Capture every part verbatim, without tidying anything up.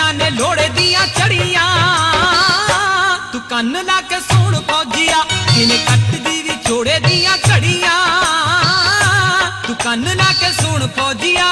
फौजिया ने लोड़े दिया चढ़िया, तू कन ला के सुन फौजिया, जिने कट दी वी छोड़े दिया चढ़िया, तू कन ला के सुन फौजिया।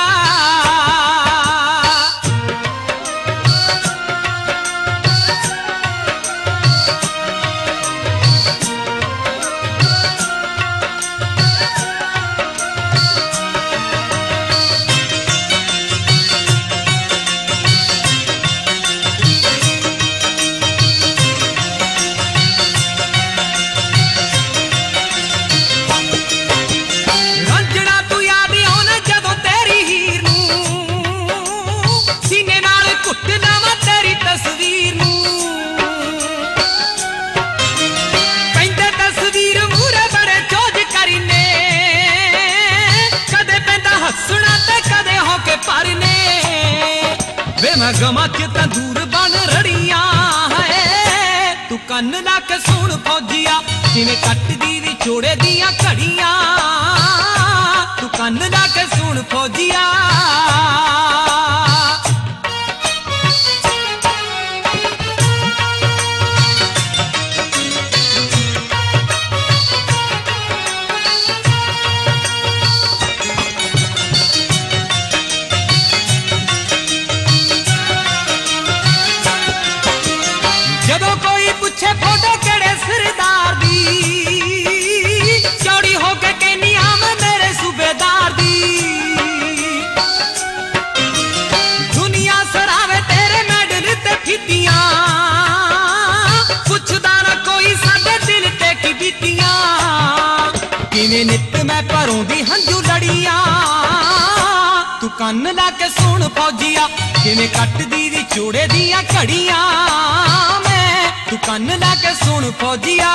गमा के तंदूर बन रड़िया है, तू कन ला के सुन फौजिया, जिने कट दी वी छोड़े दिया घड़िया, तू कन ला के सुन फौजिया। नित मैं घरों दी हंजू लड़िया, तू कन ला के सुन फौजिया, किवें कटदी वी चूड़े दिया घड़िया मैं, तू कन ला के सुन फौजिया।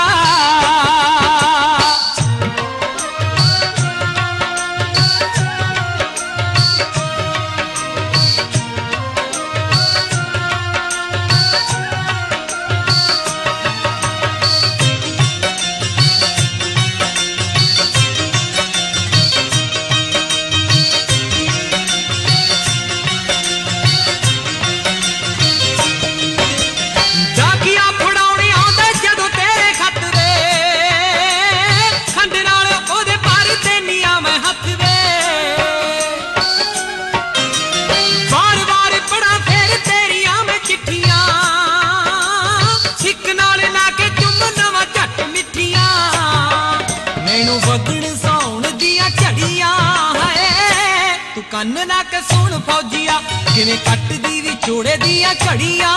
कन ला के सुन फौजिया, जिने कट दी वी छोड़े दिया घड़िया,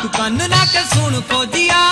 तू कन ला के सुन फौजिया।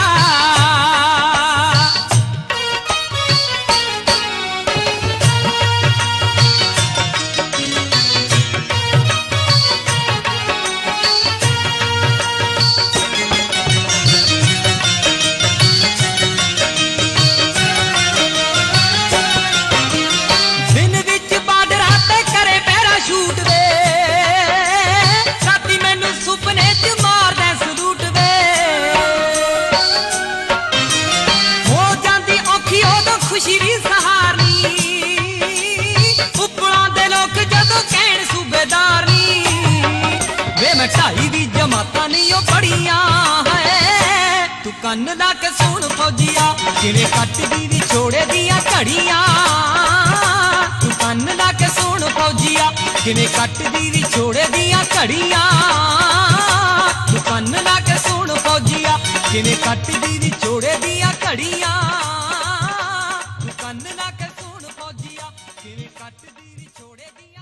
तू कन ला के सुन फौजिया, जिने कट दी वी छोड़े दिया घड़िया, तू कन ला के सुन फौजिया, जिने कट दी वी छोड़े दिया घड़िया, तू कन ला के सुन फौजिया, जिने कट दी वी छोड़े दिया घड़िया, तू कन ला के सुन फौजिया, जिने कट दी वी छोड़े दिया।